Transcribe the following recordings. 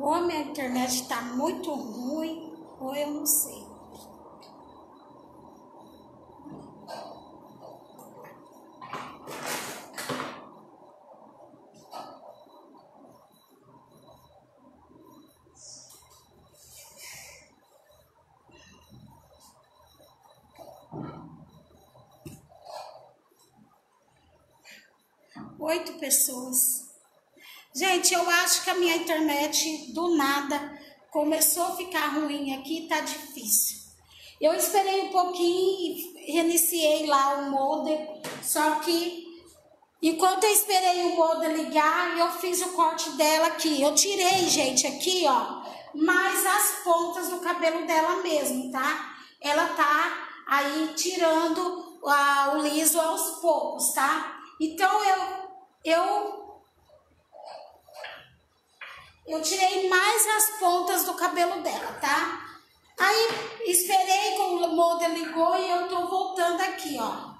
ou a minha internet está muito ruim, ou eu não sei. Oito pessoas. Gente, eu acho que a minha internet do nada começou a ficar ruim aqui, tá difícil. Eu esperei um pouquinho e reiniciei lá o modem, só que enquanto eu esperei o modem ligar, eu fiz o corte dela aqui. Eu tirei, gente, aqui, ó, mas as pontas do cabelo dela mesmo, tá? Ela tá aí tirando o liso aos poucos, tá? Então, eu tirei mais as pontas do cabelo dela, tá? Aí, esperei com o modem ligou e eu tô voltando aqui, ó.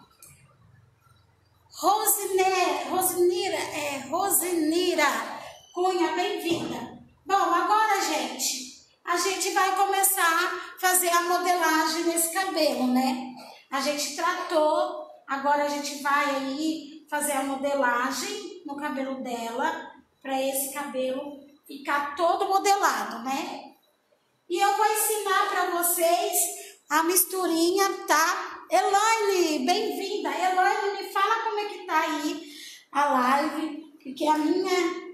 Rosinira Cunha, bem-vinda. Bom, agora, gente, a gente vai começar a fazer a modelagem nesse cabelo, né? A gente tratou, agora a gente vai aí fazer a modelagem no cabelo dela, para esse cabelo ficar todo modelado, né? E eu vou ensinar para vocês a misturinha, tá? Elaine, bem-vinda! Elaine, me fala como é que tá aí a live, porque a minha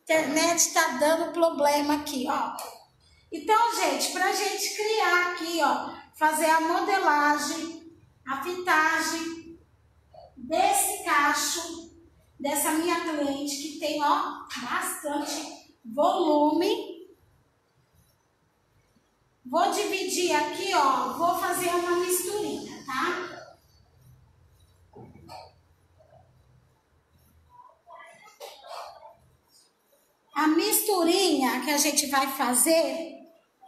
internet tá dando problema aqui, ó. Então, gente, pra gente criar aqui, ó, fazer a modelagem, a fitagem desse cacho, dessa minha cliente que tem, ó, bastante volume. Vou dividir aqui, ó, vou fazer uma misturinha, tá? A misturinha que a gente vai fazer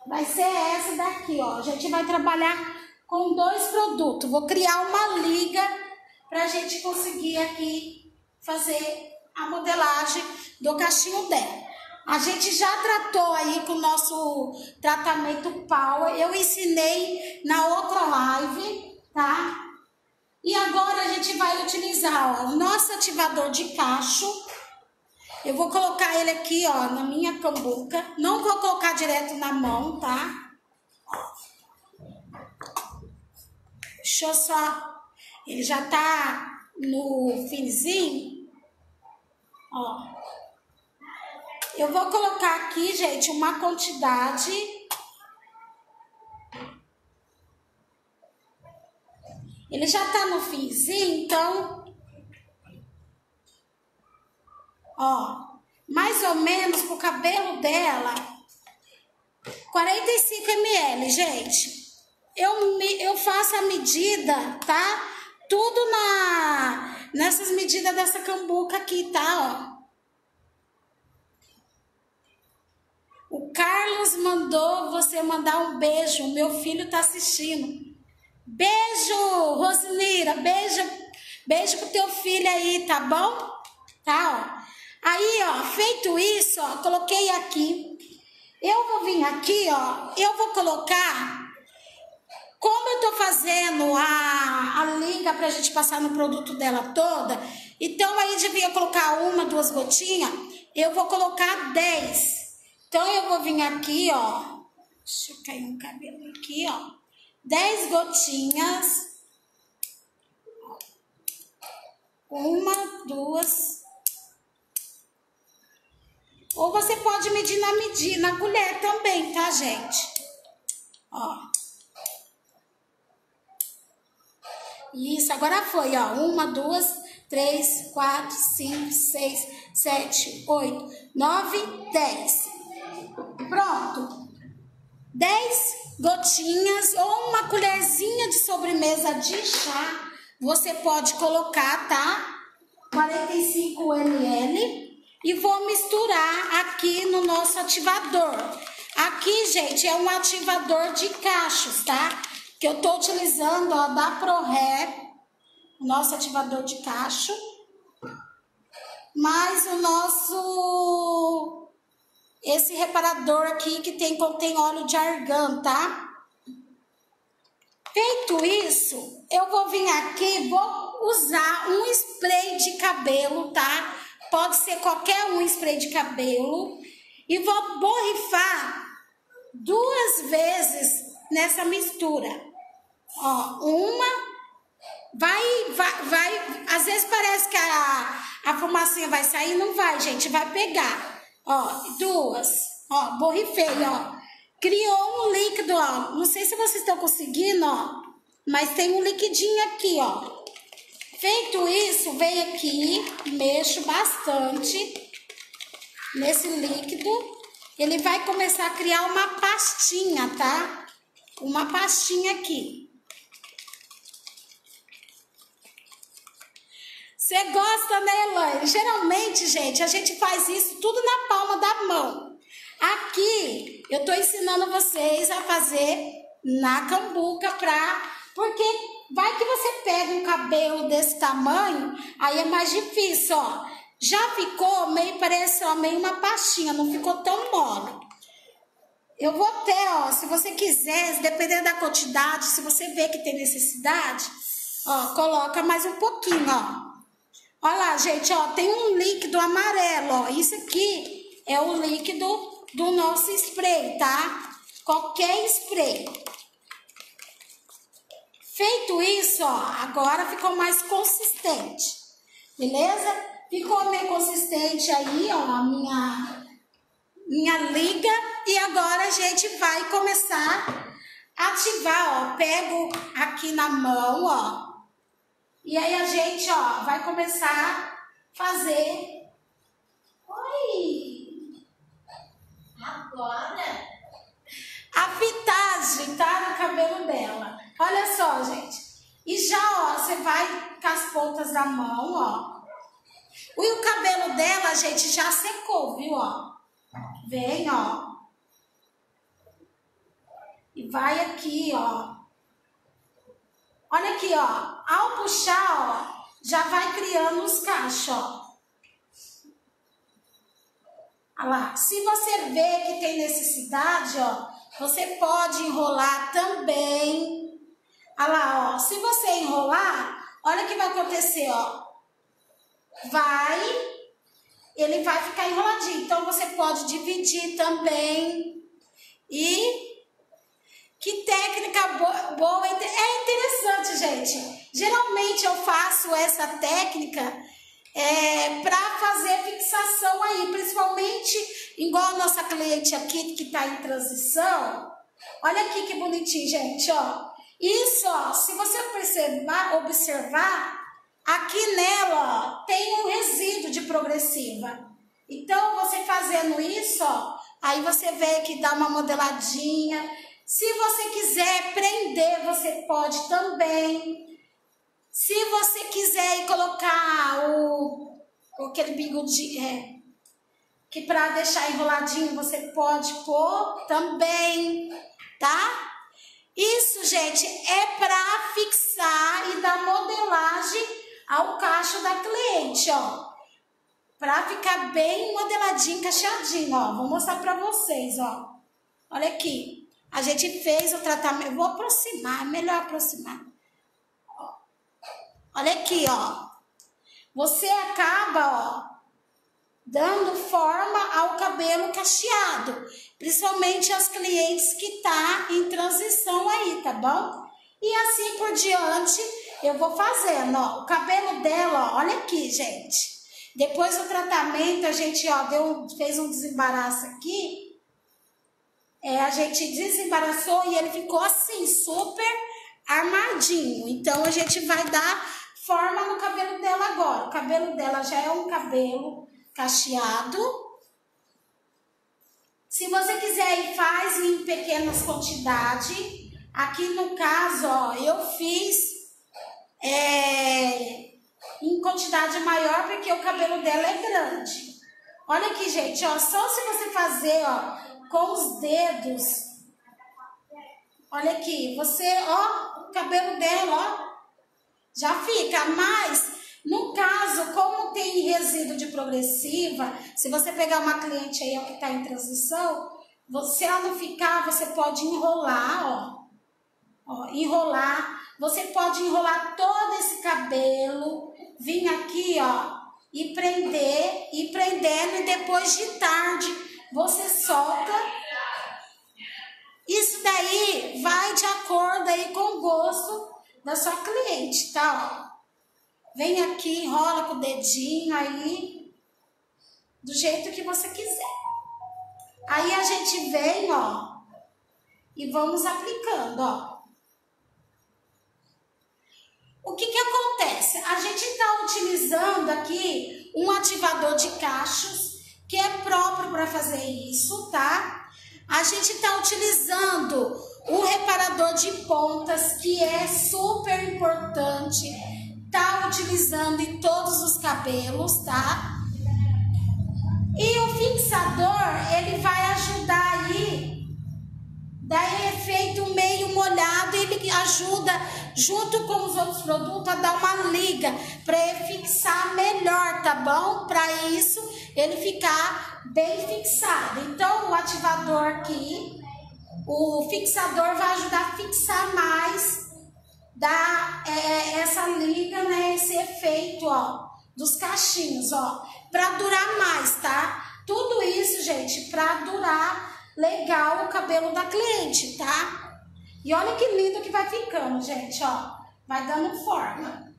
vai ser essa daqui, ó. A gente vai trabalhar com dois produtos. Vou criar uma liga pra gente conseguir aqui fazer a modelagem do cachinho dela. A gente já tratou aí com o nosso tratamento Power, eu ensinei na outra live, tá? E agora a gente vai utilizar, ó, o nosso ativador de cacho. Eu vou colocar ele aqui, ó, na minha cambuca. Não vou colocar direto na mão, tá? Deixa eu só... Ele já tá no finzinho, ó. Eu vou colocar aqui, gente, uma quantidade. Ele já tá no finzinho, então... Ó, mais ou menos pro cabelo dela, 45 ml, gente. Eu faço a medida, tá? Tudo nessas medidas dessa cambuca aqui, tá, ó. O Carlos mandou você mandar um beijo. O meu filho tá assistindo. Beijo, Rosinira. Beijo pro teu filho aí, tá bom? Tá, ó. Aí, ó, feito isso, ó, coloquei aqui. Eu vou vir aqui, ó. Eu vou colocar... Como eu tô fazendo a liga pra gente passar no produto dela toda, então aí devia colocar uma, duas gotinhas, eu vou colocar 10. Então eu vou vir aqui, ó, deixa eu cair um cabelo aqui, ó, 10 gotinhas, uma, duas, ou você pode medir na colher também, tá, gente? Ó. Isso, agora foi, ó, 1, 2, 3, 4, 5, 6, 7, 8, 9, 10. Pronto. 10 gotinhas ou uma colherzinha de sobremesa de chá, você pode colocar, tá? 45 ml. E vou misturar aqui no nosso ativador. Aqui, gente, é um ativador de cachos, tá? Que eu tô utilizando, ó, da Prohair, nosso ativador de cacho, mais o nosso esse reparador aqui que contém óleo de argan, tá? Feito isso, eu vou vir aqui, vou usar um spray de cabelo, tá? Pode ser qualquer um spray de cabelo. E vou borrifar 2 vezes nessa mistura. Ó, uma... às vezes parece que a fumacinha vai sair, não vai, gente, vai pegar. Ó, 2, ó, borrifei, ó. Criou um líquido, ó, não sei se vocês estão conseguindo, ó, mas tem um liquidinho aqui, ó. Feito isso, venho aqui, mexo bastante nesse líquido. Ele vai começar a criar uma pastinha, tá? Uma pastinha aqui. Você gosta, né, Elaine? Geralmente, gente, a gente faz isso tudo na palma da mão. Aqui, eu tô ensinando vocês a fazer na cambuca porque vai que você pega um cabelo desse tamanho, aí é mais difícil, ó. Já ficou meio, parece, ó, meio uma pastinha, não ficou tão mole. Eu vou ter, ó, se você quiser, dependendo da quantidade, se você vê que tem necessidade, ó, coloca mais um pouquinho, ó. Olha lá, gente, ó, tem um líquido amarelo, ó. Isso aqui é o líquido do nosso spray, tá? Qualquer spray. Feito isso, ó, agora ficou mais consistente, beleza? Ficou meio consistente aí, ó, a minha liga. E agora a gente vai começar a ativar, ó. Pego aqui na mão, ó. E aí a gente, ó, vai começar a fazer... Oi! Agora! A fitagem, tá? No cabelo dela. Olha só, gente. E já, ó, você vai com as pontas da mão, ó. E o cabelo dela, gente, já secou, viu, ó? Vem, ó. E vai aqui, ó. Olha aqui, ó. Ao puxar, ó, já vai criando os cachos, ó. Olha lá. Se você vê que tem necessidade, ó, você pode enrolar também. Olha lá, ó. Se você enrolar, olha o que vai acontecer, ó. Ele vai ficar enroladinho. Então, você pode dividir também. E... que técnica boa, é interessante, gente. Geralmente eu faço essa técnica para fazer fixação aí, principalmente igual a nossa cliente aqui que tá em transição. Olha aqui que bonitinho, gente, ó. Isso, ó, se você observar, aqui nela, ó, tem um resíduo de progressiva. Então, você fazendo isso, ó, aí você vê que dá uma modeladinha. Se você quiser prender, você pode também. Se você quiser colocar aquele bigodinho, que para deixar enroladinho, você pode pôr também, tá? Isso, gente, é para fixar e dar modelagem ao cacho da cliente, ó. Para ficar bem modeladinho, encaixadinho, ó. Vou mostrar para vocês, ó. Olha aqui. A gente fez o tratamento... Vou aproximar, é melhor aproximar. Ó. Olha aqui, ó. Você acaba, ó, dando forma ao cabelo cacheado. Principalmente as clientes que tá em transição aí, tá bom? E assim por diante, eu vou fazendo, ó. O cabelo dela, ó, olha aqui, gente. Depois do tratamento, a gente, ó, fez um desembaraço aqui. A gente desembaraçou e ele ficou assim, super armadinho. Então, a gente vai dar forma no cabelo dela agora. O cabelo dela já é um cabelo cacheado. Se você quiser, faz em pequenas quantidades. Aqui, no caso, ó, eu fiz em quantidade maior, porque o cabelo dela é grande. Olha aqui, gente, ó, só se você fazer, ó, com os dedos. Olha aqui, você, ó, o cabelo dela, ó, já fica, mas No caso, como tem resíduo de progressiva, se você pegar uma cliente aí que está em transição, se ela não ficar, você pode enrolar, ó, enrolar. Você pode enrolar todo esse cabelo, vir aqui, ó, e prender, e prendendo, e depois de tarde você solta. Isso daí vai de acordo aí com o gosto da sua cliente, tá? Ó. Vem aqui, enrola com o dedinho aí, do jeito que você quiser. Aí a gente vem, ó, e vamos aplicando, ó. O que que acontece? A gente tá utilizando aqui um ativador de cachos, que é próprio para fazer isso, tá? A gente está utilizando um reparador de pontas, que é super importante. Tá utilizando em todos os cabelos, tá? E o fixador, ele vai ajudar aí, dá efeito meio molhado, ele ajuda, junto com os outros produtos, a dar uma liga, para ele fixar melhor, tá bom? Para isso, ele ficar bem fixado. Então, o ativador aqui, o fixador vai ajudar a fixar mais, dar essa liga, né, esse efeito, ó, dos cachinhos, ó, pra durar mais, tá? Tudo isso, gente, pra durar legal o cabelo da cliente, tá? E olha que lindo que vai ficando, gente, ó, vai dando forma.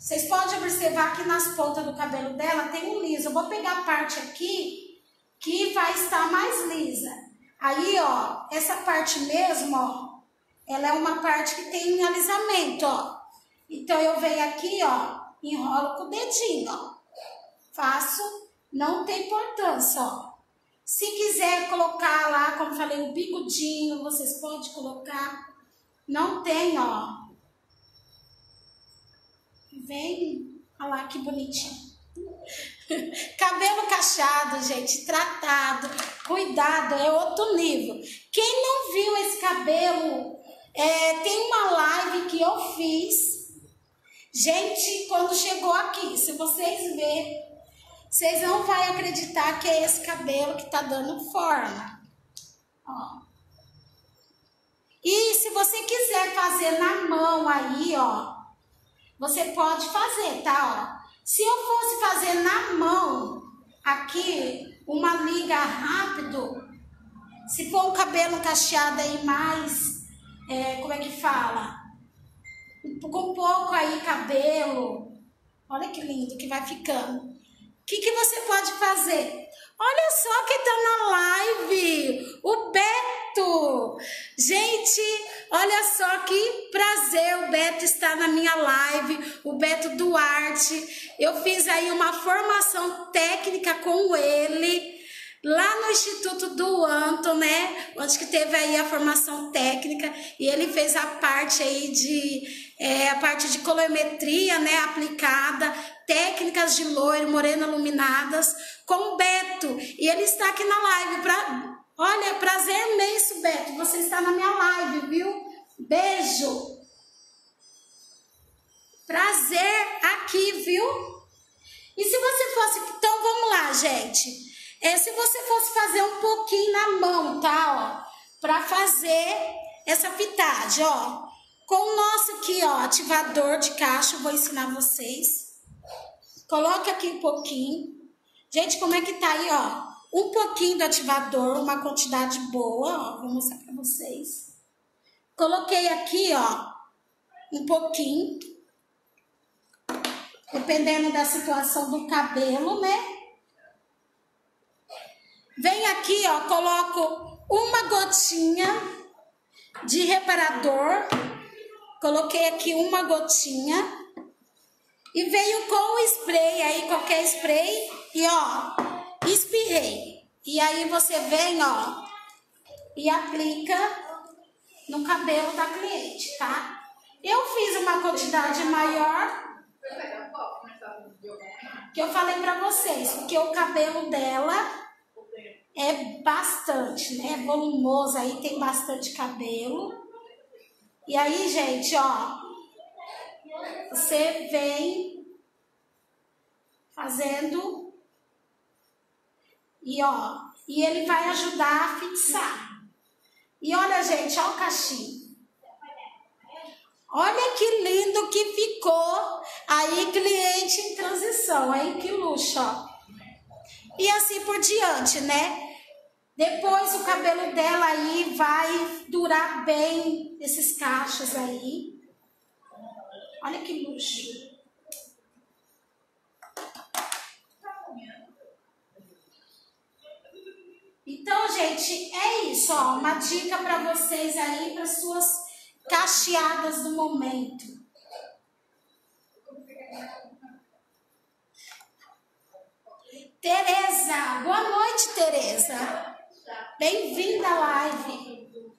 Vocês podem observar que nas pontas do cabelo dela tem um liso. Eu vou pegar a parte aqui que vai estar mais lisa. Aí, ó, essa parte mesmo, ó, ela é uma parte que tem alisamento, ó. Então, eu venho aqui, ó, enrolo com o dedinho, ó. Faço, não tem importância, ó. Se quiser colocar lá, como falei, o bigudinho, vocês podem colocar. Não tem, ó. Vem, olha lá que bonitinho. Cabelo cacheado, gente, tratado, cuidado, é outro nível. Quem não viu esse cabelo, tem uma live que eu fiz. Gente, quando chegou aqui, se vocês verem, vocês não vão acreditar que é esse cabelo que tá dando forma. Ó. E se você quiser fazer na mão aí, ó, você pode fazer, tá, ó. Se eu fosse fazer na mão, aqui, uma liga rápido, se for o cabelo cacheado aí mais, como é que fala? Com pouco aí cabelo, olha que lindo que vai ficando. O que você pode fazer? Olha só quem tá na live, o Beto! Gente, olha só que prazer, o Beto está na minha live, o Beto Duarte. Eu fiz aí uma formação técnica com ele, lá no Instituto do Anton, né? Onde que teve aí a formação técnica, e ele fez a parte aí de, a parte de colorimetria, né, aplicada, técnicas de loiro, morena iluminadas, com o Beto, e ele está aqui na live. Olha, prazer imenso, Beto, você está na minha live, viu? Beijo! Prazer aqui, viu? E se você fosse... Então, vamos lá, gente. Se você fosse fazer um pouquinho na mão, tá, ó, pra fazer essa pitagem, ó, com o nosso aqui, ó, ativador de cacho, vou ensinar vocês. Coloca aqui um pouquinho. Gente, como é que tá aí, ó? Um pouquinho do ativador, uma quantidade boa, ó. Vou mostrar pra vocês. Coloquei aqui, ó, um pouquinho. Dependendo da situação do cabelo, né? Vem aqui, ó, coloco uma gotinha de reparador. Coloquei aqui uma gotinha. E veio com o spray aí, qualquer spray, e ó, espirrei. E aí você vem, ó, e aplica no cabelo da cliente, tá? Eu fiz uma quantidade maior, que eu falei pra vocês, porque o cabelo dela é bastante, né? É volumoso aí, tem bastante cabelo. E aí, gente, ó, você vem fazendo, e ó, e ele vai ajudar a fixar. E olha, gente, olha o cachimbo. Olha que lindo que ficou. Aí, cliente em transição, hein? Que luxo, ó. E assim por diante, né? Depois o cabelo dela aí vai durar bem esses cachos aí. Olha que luxo. Então, gente, é isso, ó. Uma dica para vocês aí, para suas cacheadas do momento. Tereza, boa noite, Tereza. Bem-vinda à live.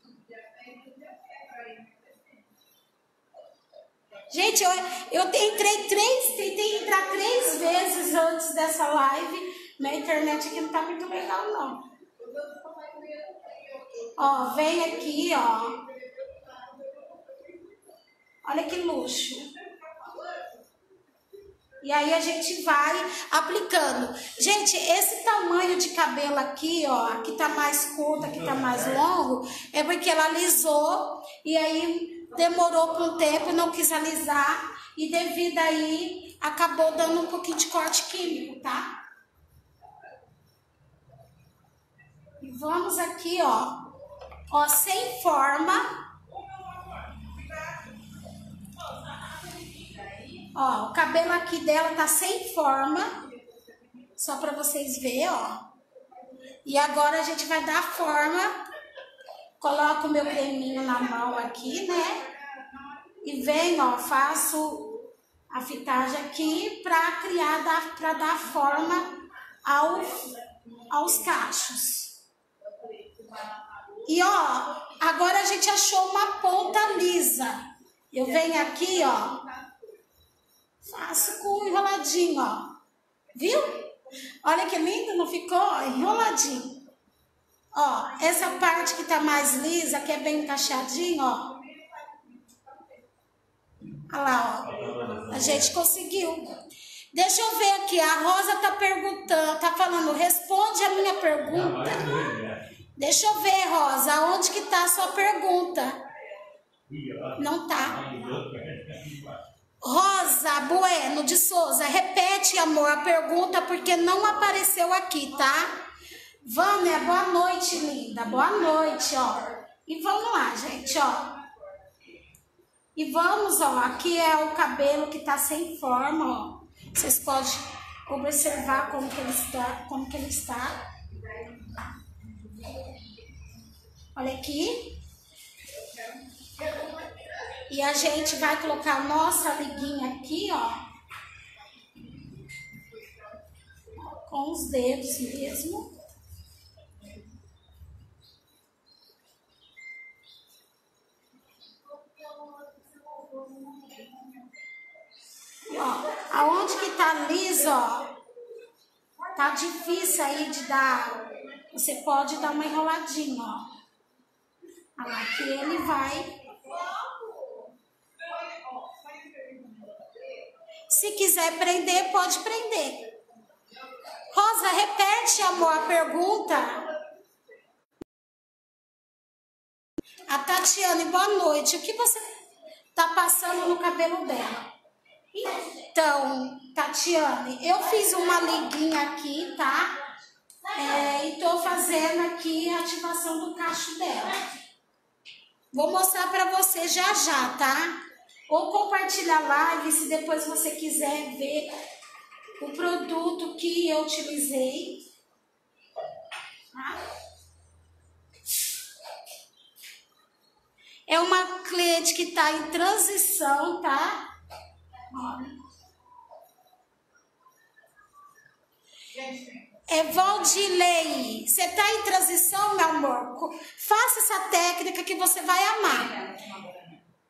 Gente, eu tentei entrar três vezes antes dessa live. Minha internet aqui não tá muito legal, não. Ó, vem aqui, ó. Olha que luxo. E aí a gente vai aplicando. Gente, esse tamanho de cabelo aqui, ó, aqui tá mais curto, aqui tá mais longo, é porque ela alisou e aí demorou por um tempo, não quis alisar e devido aí acabou dando um pouquinho de corte químico, tá? E vamos aqui, ó. Ó, sem forma. Ó, o cabelo aqui dela tá sem forma, só pra vocês verem, ó. E agora a gente vai dar forma, coloco o meu creminho na mão aqui, né? E vem, ó, faço a fitagem aqui pra criar, pra dar forma aos cachos. E, ó, agora a gente achou uma ponta lisa. Eu venho aqui, ó. Faço com enroladinho, ó. Viu? Olha que lindo, não ficou? Ó, enroladinho. Ó, essa parte que tá mais lisa, que é bem encaixadinho, ó. Olha lá, ó. A gente conseguiu. Deixa eu ver aqui. A Rosa tá perguntando, tá falando, responde a minha pergunta. Deixa eu ver, Rosa, onde que tá a sua pergunta? Não tá. Rosa Bueno de Souza, repete, amor, a pergunta porque não apareceu aqui, tá? Vânia, boa noite, linda. Boa noite, ó. E vamos lá, gente, ó. E vamos, ó, aqui é o cabelo que tá sem forma, ó. Vocês podem observar como que ele está, Olha aqui. E a gente vai colocar a nossa liguinha aqui, ó. Com os dedos mesmo. Ó, aonde que tá liso, ó. Tá difícil aí de dar. Você pode dar uma enroladinha, ó. Olha lá que ele vai... Se quiser prender, pode prender. Rosa, repete, amor, a pergunta. A Tatiane, boa noite. O que você tá passando no cabelo dela? Então, Tatiane, eu fiz uma liguinha aqui, tá? E tô fazendo aqui a ativação do cacho dela. Vou mostrar pra você já já, tá? Ou compartilha a live, se depois você quiser ver o produto que eu utilizei. Tá? É uma cliente que tá em transição, tá? É Valdilei, você tá em transição, meu amor? Faça essa técnica que você vai amar.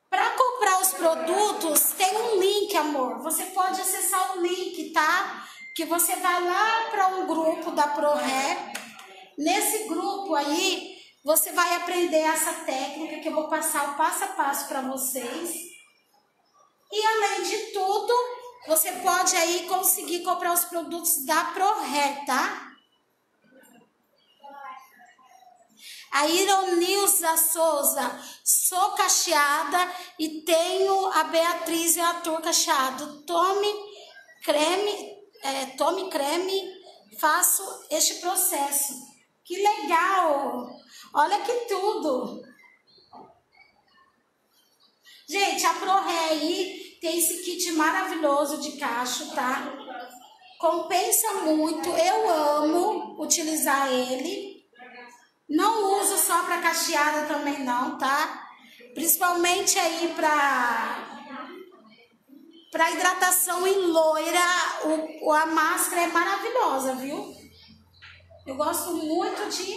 Para comprar os produtos, tem um link, amor. Você pode acessar o link, tá? Que você vai lá para um grupo da ProRé. Nesse grupo aí, você vai aprender essa técnica que eu vou passar o passo a passo para vocês. E além de tudo, Você pode aí conseguir comprar os produtos da Prohair, tá? A Ironilza Souza, sou cacheada e tenho a Beatriz e a Arthur cacheado. Tome creme, faço este processo. Que legal! Olha que tudo! Gente, a Prohair aí tem esse kit maravilhoso de cacho, tá? Compensa muito, eu amo utilizar ele. Não uso só para cacheada também não, tá? Principalmente aí para hidratação em loira, a máscara é maravilhosa, viu? Eu gosto muito de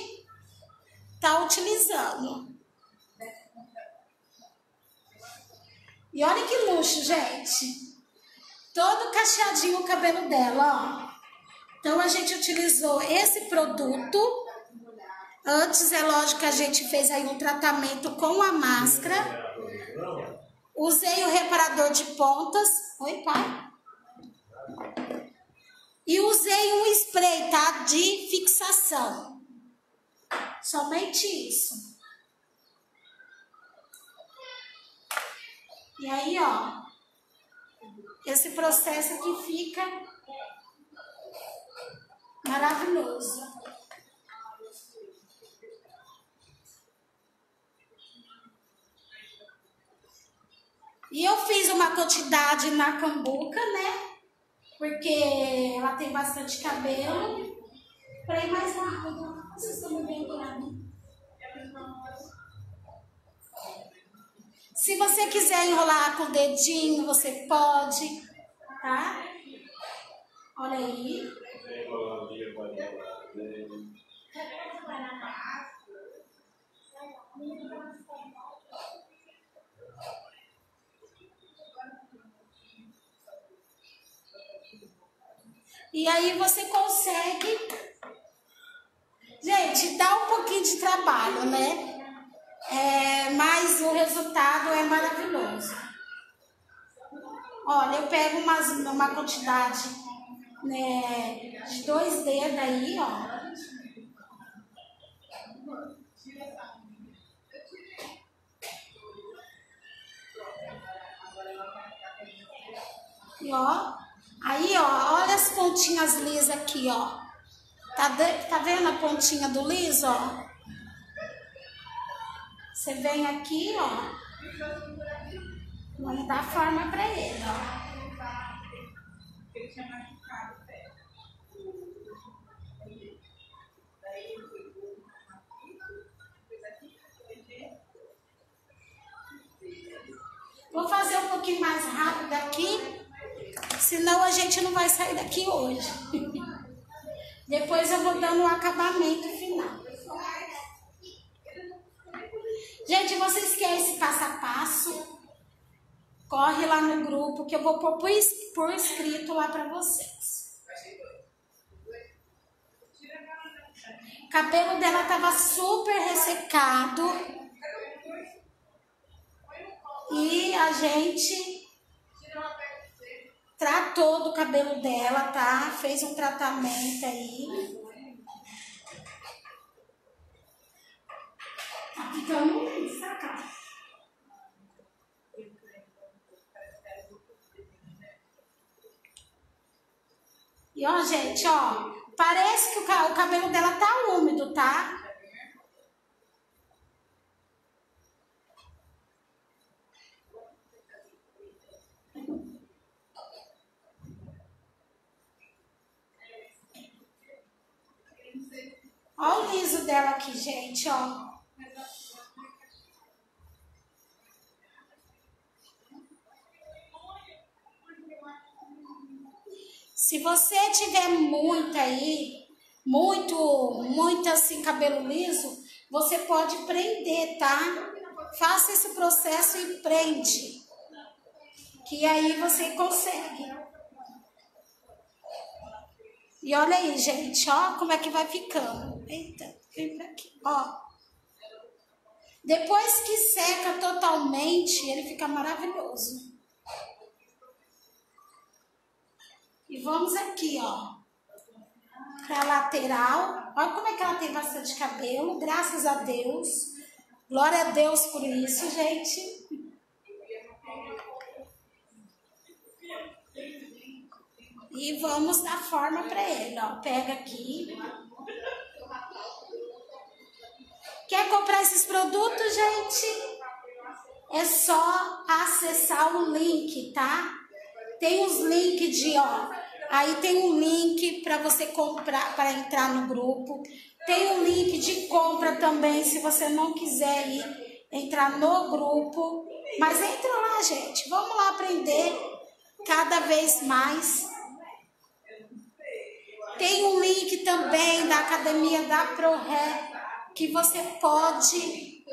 estar utilizando. E olha que luxo, gente. Todo cacheadinho o cabelo dela, ó. Então a gente utilizou esse produto. Antes, é lógico que a gente fez aí um tratamento com a máscara. Usei o reparador de pontas. Oi, pai. E usei um spray, tá? De fixação. Somente isso. E aí, ó. Esse processo aqui fica maravilhoso. E eu fiz uma quantidade na cambuca, né? Porque ela tem bastante cabelo. Pra ir mais rápido. Vocês estão me vendo lá, né? Se você quiser enrolar com o dedinho, você pode, tá? Olha aí. E aí você consegue... Gente, dá um pouquinho de trabalho, né? Mas o resultado é maravilhoso. Olha, eu pego uma quantidade, né, de 2 dedos aí, ó. E ó. Aí, ó, olha as pontinhas lisas aqui, ó. Tá vendo a pontinha do liso, ó? Você vem aqui, ó. Vamos dar forma pra ele, ó. Vou fazer um pouquinho mais rápido aqui. Senão a gente não vai sair daqui hoje. Depois eu vou dando um acabamento final. Gente, vocês querem esse passo a passo? Corre lá no grupo que eu vou pôr por escrito lá pra vocês. O cabelo dela tava super ressecado. E a gente... Tratou do cabelo dela, tá? Fez um tratamento aí. Tá ficando isso, tá? E ó, gente, ó. Parece que o cabelo dela tá úmido, tá? Olha o liso dela aqui, gente, ó. Se você tiver muito assim, cabelo liso, você pode prender, tá? Faça esse processo e prende. Que aí você consegue. E olha aí, gente, ó, como é que vai ficando. Eita, vem pra aqui, ó. Depois que seca totalmente, ele fica maravilhoso. E vamos aqui, ó, pra lateral. Olha como é que ela tem bastante cabelo, graças a Deus. Glória a Deus por isso, gente. E vamos dar forma pra ele, ó. Pega aqui. Quer comprar esses produtos, gente? É só acessar o link, tá? Tem os links de, ó, aí tem um link para você comprar, para entrar no grupo. Tem um link de compra também, se você não quiser ir entrar no grupo. Mas entra lá, gente. Vamos lá aprender cada vez mais. Tem um link também da Academia da ProRé, que você pode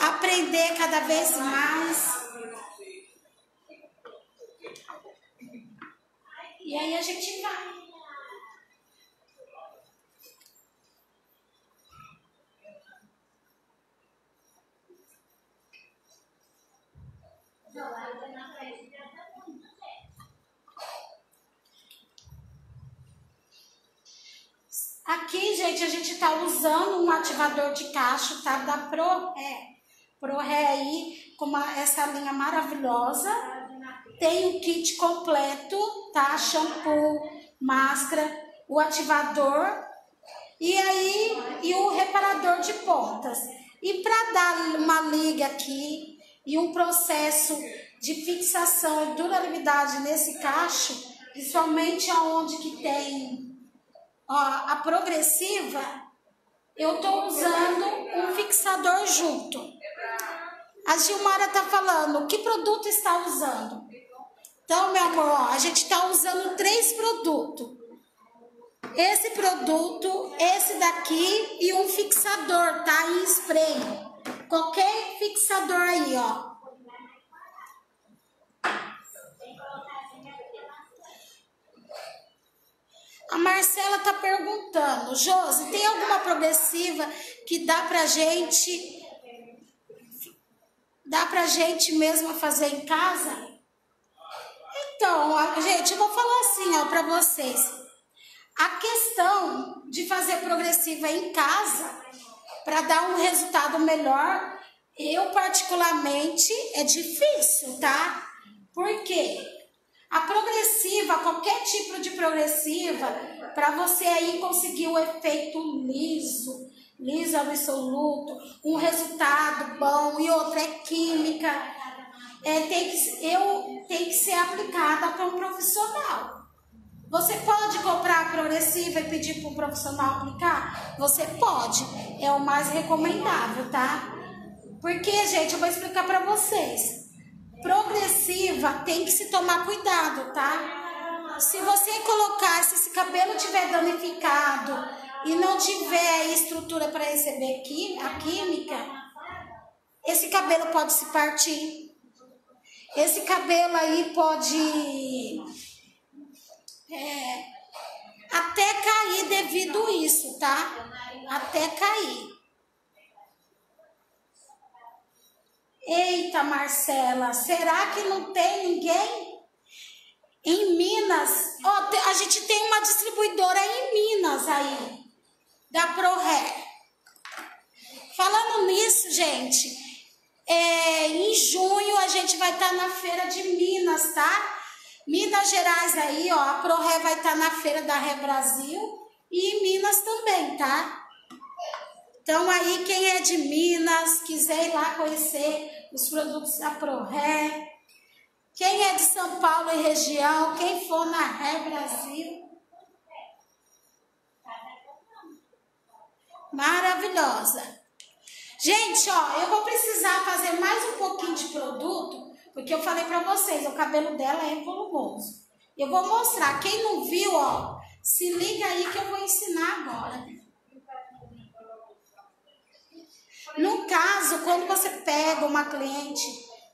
aprender cada vez mais. E aí a gente vai. Aqui, gente, a gente tá usando um ativador de cacho, tá? Da ProRé. ProRé aí, com essa linha maravilhosa. Tem o kit completo, tá? Shampoo, máscara, o ativador e aí e o reparador de pontas. E para dar uma liga aqui e um processo de fixação e durabilidade nesse cacho, principalmente aonde que tem... Ó, a progressiva, eu tô usando um fixador junto. A Gilmara tá falando, que produto está usando? Então, meu amor, ó, a gente tá usando 3 produtos. Esse produto, esse daqui e um fixador, tá? Em spray. Qualquer fixador aí, ó. A Marcela tá perguntando, Josi, tem alguma progressiva que dá pra gente mesma fazer em casa? Então, gente, eu vou falar assim, ó, pra vocês. A questão de fazer progressiva em casa, pra dar um resultado melhor, eu particularmente, é difícil, tá? Por quê? A progressiva, qualquer tipo de progressiva, para você aí conseguir o efeito liso, liso absoluto, um resultado bom, e outra é química, tem que ser aplicada para um profissional. Você pode comprar a progressiva e pedir para um profissional aplicar? Você pode, é o mais recomendável, tá? Porque, gente, eu vou explicar para vocês. Progressiva tem que se tomar cuidado, tá? Se você colocar, se esse cabelo tiver danificado e não tiver estrutura para receber a química, esse cabelo pode se partir. Esse cabelo aí pode até cair devido a isso, tá? Até cair. Eita, Marcela, será que não tem ninguém em Minas? Ó, a gente tem uma distribuidora em Minas aí, da ProRé. Falando nisso, gente, em junho a gente vai estar na feira de Minas, tá? Minas Gerais aí, ó, a ProRé vai estar na feira da Ré Brasil e em Minas também, tá? Então aí, quem é de Minas, quiser ir lá conhecer os produtos da ProRé. Quem é de São Paulo e região, quem for na Ré Brasil. Maravilhosa. Gente, ó, eu vou precisar fazer mais um pouquinho de produto, porque eu falei pra vocês, o cabelo dela é volumoso. Eu vou mostrar, quem não viu, ó, se liga aí que eu vou ensinar agora. No caso, quando você pega uma cliente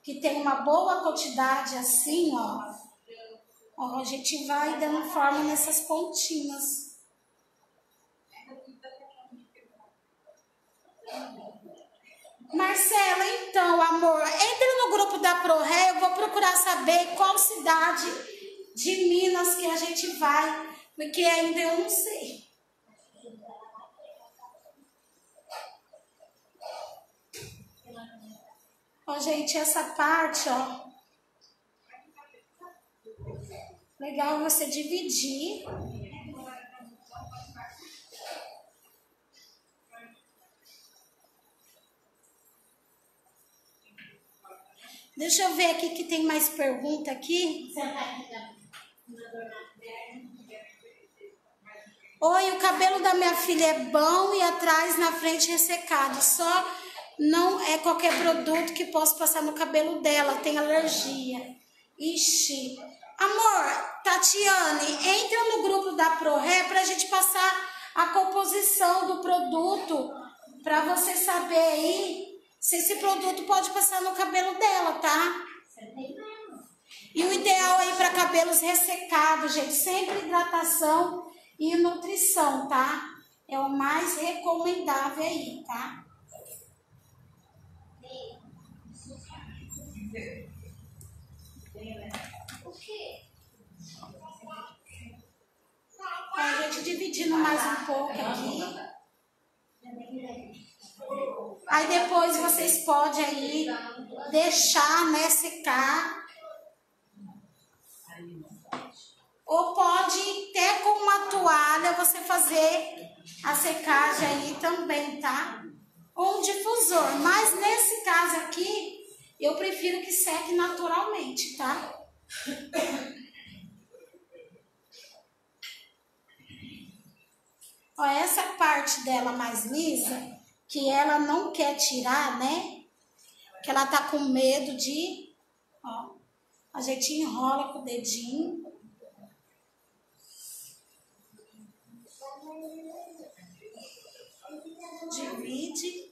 que tem uma boa quantidade assim, ó, a gente vai dando forma nessas pontinhas. Marcela, então, amor, entra no grupo da ProRé, eu vou procurar saber qual cidade de Minas que a gente vai, porque ainda eu não sei. Ó, gente, essa parte, ó, legal você dividir. Deixa eu ver aqui que tem mais pergunta aqui. Oi, o cabelo da minha filha é bom e atrás na frente ressecado. Só não é qualquer produto que posso passar no cabelo dela. Tem alergia. Ixi. Amor, Tatiane, entra no grupo da ProRé pra gente passar a composição do produto pra você saber aí se esse produto pode passar no cabelo dela, tá? E o ideal aí para cabelos ressecados, gente, sempre hidratação e nutrição, tá? É o mais recomendável aí, tá? A gente dividindo mais um pouco aqui. Aí depois vocês podem aí deixar, né, secar. Ou pode até com uma toalha você fazer a secagem aí também, tá? Ou um difusor. Mas nesse caso aqui, eu prefiro que seque naturalmente, tá? Ó, essa parte dela mais lisa, que ela não quer tirar, né? Que ela tá com medo de... Ó, a gente enrola com o dedinho. Divide.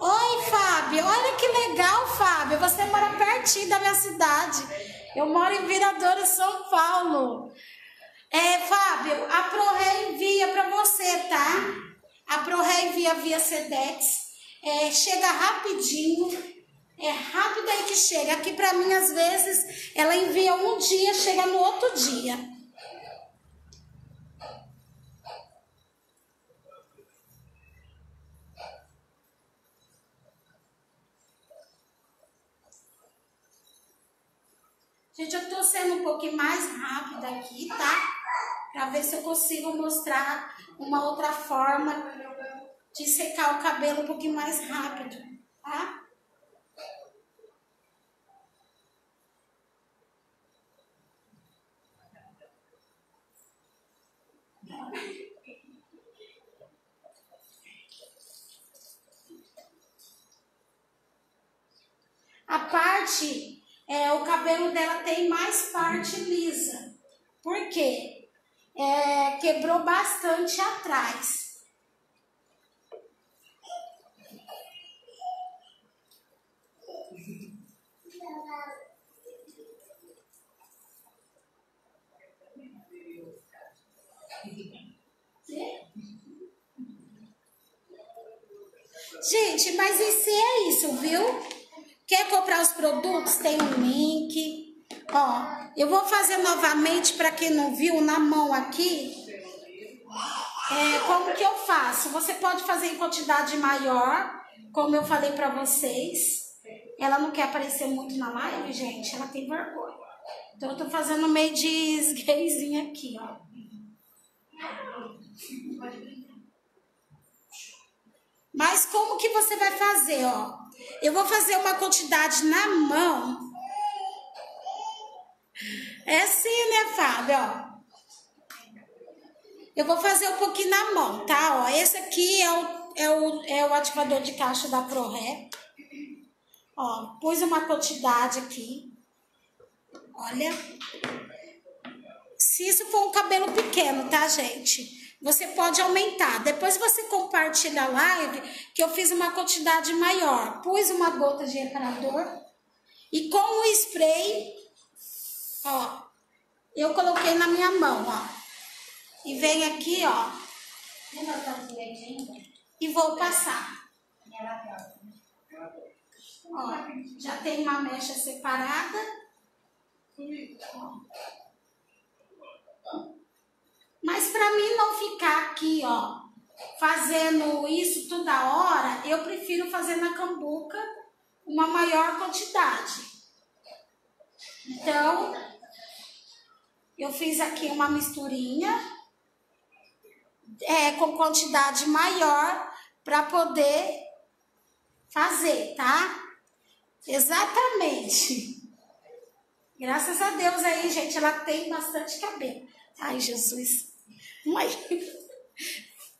Oi, Fábio! Olha que legal, Fábio! Você mora pertinho da minha cidade. Eu moro em Viradoura, São Paulo. É, Fábio, a ProRé envia para você, tá? A ProRé envia via Sedex. É, chega rapidinho. É rápido aí que chega. Aqui para mim, às vezes, ela envia um dia, chega no outro dia. Gente, eu tô sendo um pouquinho mais rápida aqui, tá? Pra ver se eu consigo mostrar uma outra forma de secar o cabelo um pouquinho mais rápido, tá? A parte... É, o cabelo dela tem mais parte lisa, porque quebrou bastante atrás. Gente, mas esse é isso, viu? Quer comprar os produtos? Tem um link. Ó, eu vou fazer novamente para quem não viu na mão aqui. É, como que eu faço? Você pode fazer em quantidade maior, como eu falei para vocês. Ela não quer aparecer muito na live, gente. Ela tem vergonha. Então eu tô fazendo meio de esgueizinho aqui, ó. Mas como que você vai fazer, ó? Eu vou fazer uma quantidade na mão. É assim, né, Fábio? Ó. Eu vou fazer um pouquinho na mão, tá? Ó, esse aqui é o ativador de cacho da ProRé. Ó, pus uma quantidade aqui. Olha. Se isso for um cabelo pequeno, tá, gente? Você pode aumentar. Depois você compartilha a live, que eu fiz uma quantidade maior. Pus uma gota de reparador. E com o spray, ó, eu coloquei na minha mão, ó. E vem aqui, ó. E vou passar. Ó, já tem uma mecha separada. Mas para mim não ficar aqui, ó, fazendo isso toda hora, eu prefiro fazer na cambuca uma maior quantidade. Então, eu fiz aqui uma misturinha com quantidade maior para poder fazer, tá? Exatamente. Graças a Deus aí, gente, ela tem bastante cabelo. Ai, Jesus. Mãe.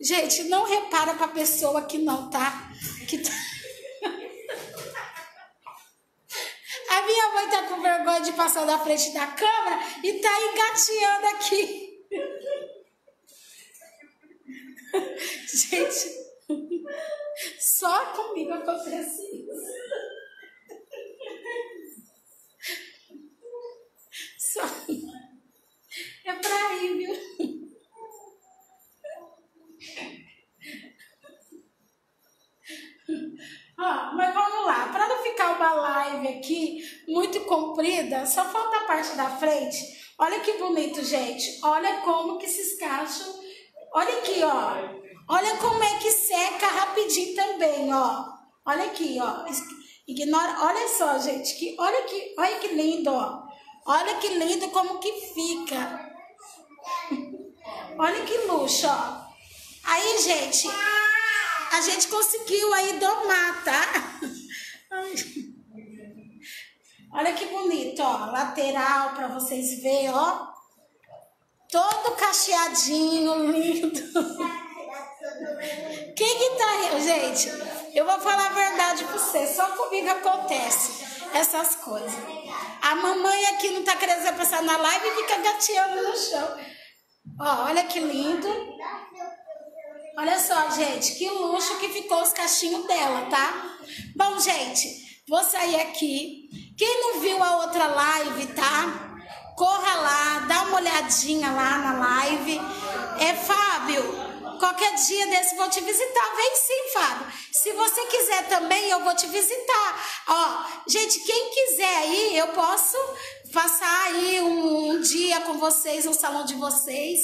Gente, não repara pra pessoa aqui não, tá? Que tá... A minha mãe tá com vergonha de passar na frente da câmera e tá engatinhando aqui. Gente, só comigo acontece isso. Só... É pra rir, viu? Ó, mas vamos lá, para não ficar uma live aqui muito comprida, só falta a parte da frente. Olha que bonito, gente. Olha como que esses cachos. Olha aqui, ó. Olha como é que seca rapidinho também, ó. Olha aqui, ó. Ignora. Olha só, gente. Que... Olha aqui. Olha que lindo, ó. Olha que lindo como que fica. Olha que luxo, ó. Aí, gente, a gente conseguiu aí domar, tá? Olha que bonito, ó. Lateral pra vocês verem, ó. Todo cacheadinho, lindo. Quem que tá rindo? Gente, eu vou falar a verdade pra você. Só comigo acontece essas coisas. A mamãe aqui não tá querendo passar na live e fica gateando no chão. Ó, olha que lindo. Olha só, gente, que luxo que ficou os cachinhos dela, tá? Bom, gente, vou sair aqui. Quem não viu a outra live, tá? Corra lá, dá uma olhadinha lá na live. É, Fábio, qualquer dia desse vou te visitar. Vem sim, Fábio. Se você quiser também, eu vou te visitar. Ó, gente, quem quiser aí, eu posso passar aí um dia com vocês, no salão de vocês.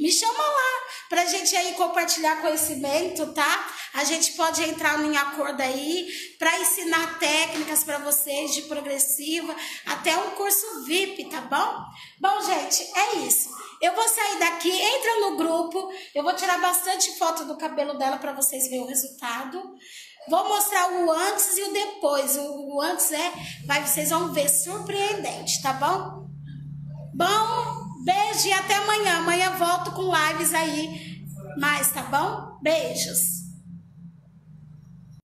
Me chama lá pra gente aí compartilhar conhecimento, tá? A gente pode entrar em acordo aí pra ensinar técnicas pra vocês de progressiva, até um curso VIP, tá bom? Bom, gente, é isso. Eu vou sair daqui, entra no grupo, eu vou tirar bastante foto do cabelo dela pra vocês verem o resultado. Vou mostrar o antes e o depois. O antes vocês vão ver, surpreendente, tá bom? Bom... Beijo e até amanhã. Amanhã volto com lives aí mais, tá bom? Beijos.